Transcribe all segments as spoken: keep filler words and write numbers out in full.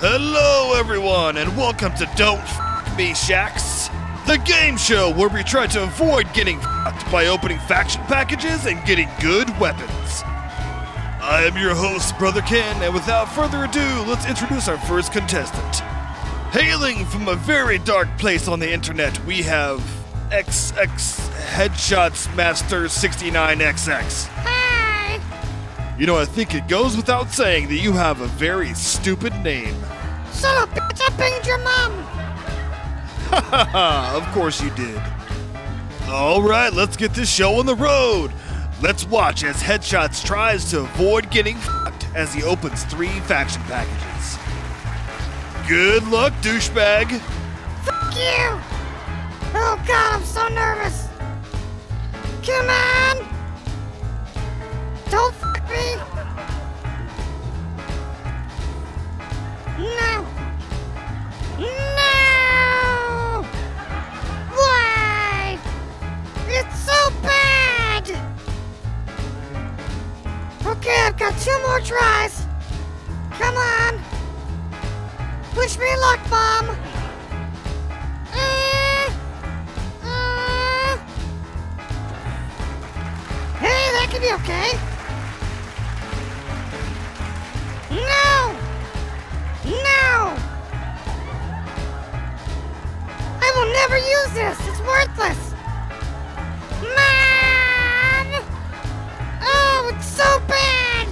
Hello everyone, and welcome to Don't F**k Me Shaxx, the game show where we try to avoid getting f**ked by opening faction packages and getting good weapons. I am your host, Brother Ken, and without further ado, let's introduce our first contestant. Hailing from a very dark place on the internet, we have X X Headshots Master sixty-nine X X. Hi! You know, I think it goes without saying that you have a very stupid name. Shut up, bitch, I banged your mom! Ha ha ha, of course you did. Alright, let's get this show on the road! Let's watch as Headshots tries to avoid getting f***ed as he opens three faction packages. Good luck, douchebag! F*** you! Oh god, I'm so nervous! Come on! Don't f*** me! No! No! Why? It's so bad! Okay, I've got two more tries. Come on. Wish me luck, Mom. Uh, uh. Hey, that could be okay. No! No! I will never use this. It's worthless. Mom! Oh, it's so bad!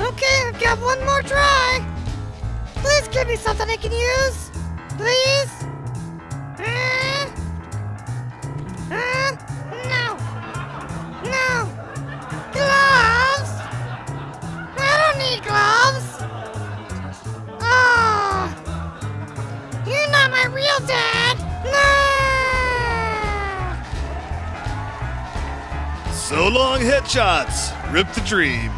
Okay, I've got one more try. Please give me something I can use. Please? Uh, uh, no. No. Gloves? I don't need gloves. Oh. You're not my real dad. No. So long, Headshots! Rip the dream.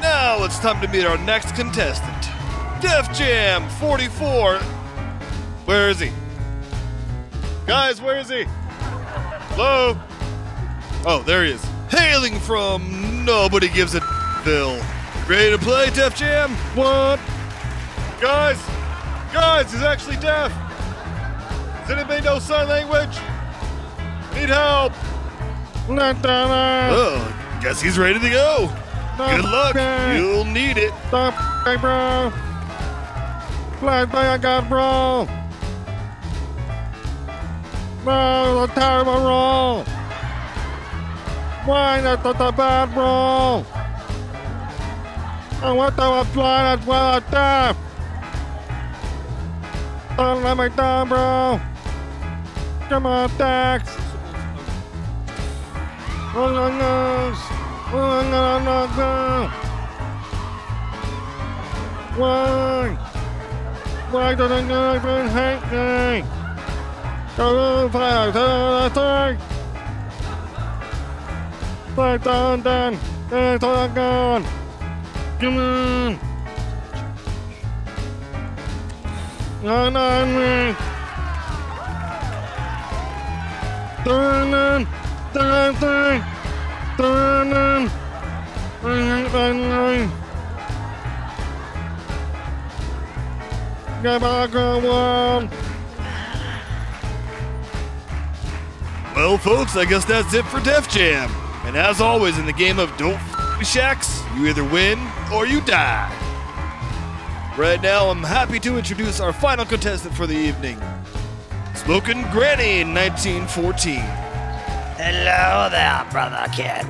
Now it's time to meet our next contestant, Def Jam forty-four. Where is he? Guys, where is he? Hello? Oh, there he is. Hailing from nobody gives a d***ville. Ready to play, Def Jam? What? Guys! Guys, he's actually deaf! Does anybody know sign language? Need help! Oh, guess he's ready to go. Don't Good luck. Me. You'll need it. Don't f**k me, bro. Flag thing I got, bro. Bro, I'm tired of my roll. Why not that bad, bro? I want to I'm blind as well as deaf. Don't let me down, bro. Come on, Dax. Oh no no! Oh no no no! Why? Why do they not even hate me? Don't fire! Don't attack! Fire down then! It's all gone! Come on! Not on me! Turn on! Turn on! Turn on! Get back on the wall! Well, folks, I guess that's it for Def Jam. And as always, in the game of Don't F**k Me Shaxx, you either win or you die. Right now, I'm happy to introduce our final contestant for the evening, Smokin' Granny in nineteen fourteen. Hello there, Brother Ken.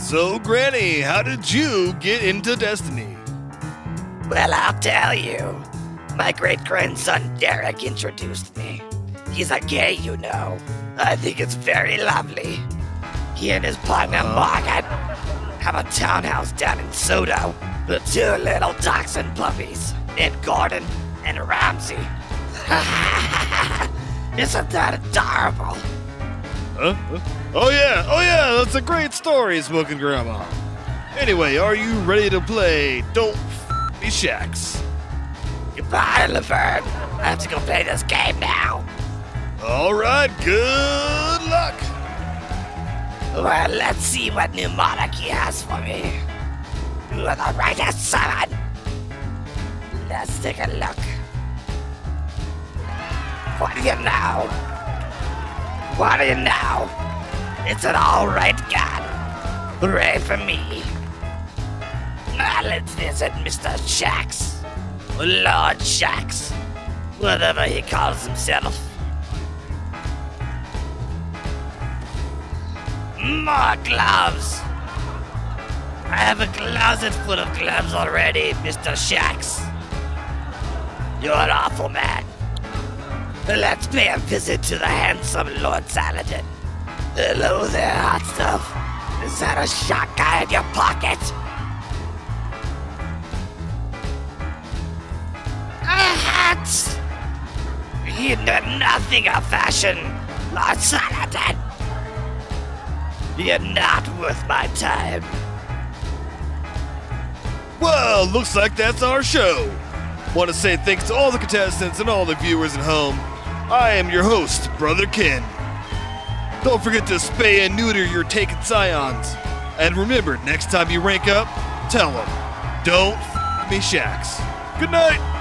So, Granny, how did you get into Destiny? Well, I'll tell you. My great-grandson Derek introduced me. He's a gay, you know. I think it's very lovely. He and his partner uh, Morgan have a townhouse down in Soto with two little dachshund puppies, Ned Gordon and Ramsey. Isn't that adorable? Huh? Oh yeah, oh yeah, that's a great story, Smokin' Grandma. Anyway, are you ready to play Don't F**k Me Shaxx? Goodbye, Laverne. I have to go play this game now. Alright, good luck. Well, let's see what New Monarchy has for me. You're the righteous son! Let's take a look. What do you know? What do you know? It's an alright God. Hooray for me. Now let's visit Mister Shaxx. Lord Shaxx. Whatever he calls himself. More gloves! I have a closet full of gloves already, Mister Shaxx. You're an awful man. Let's pay a visit to the handsome Lord Saladin. Hello there, hot stuff. Is that a shotgun in your pocket? A hat! You know nothing of fashion, Lord Saladin. You're not worth my time. Well, looks like that's our show. Want to say thanks to all the contestants and all the viewers at home. I am your host, Brother Ken. Don't forget to spay and neuter your taken scions. And remember, next time you rank up, tell them, don't f**k me Shaxx. Good night.